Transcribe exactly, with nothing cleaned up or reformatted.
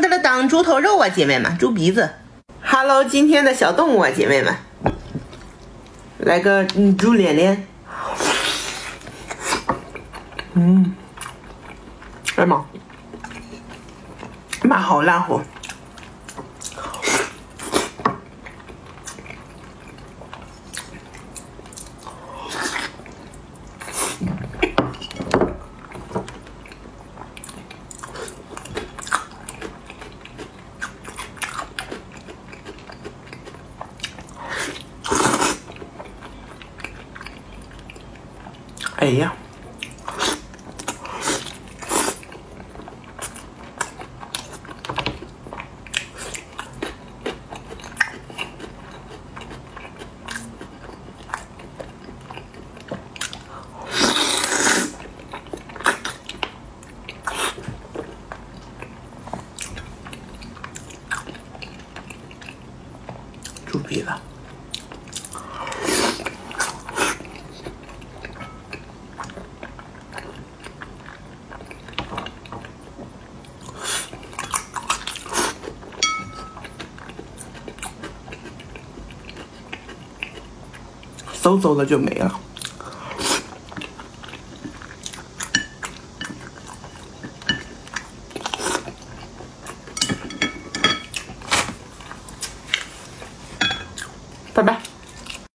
当当当，猪头肉啊，姐妹们，猪鼻子。Hello， 今天的小动物啊，姐妹们，来个嗯猪脸脸。嗯，哎妈，妈好辣火。 哎呀，猪鼻子。 嗖嗖的就没了。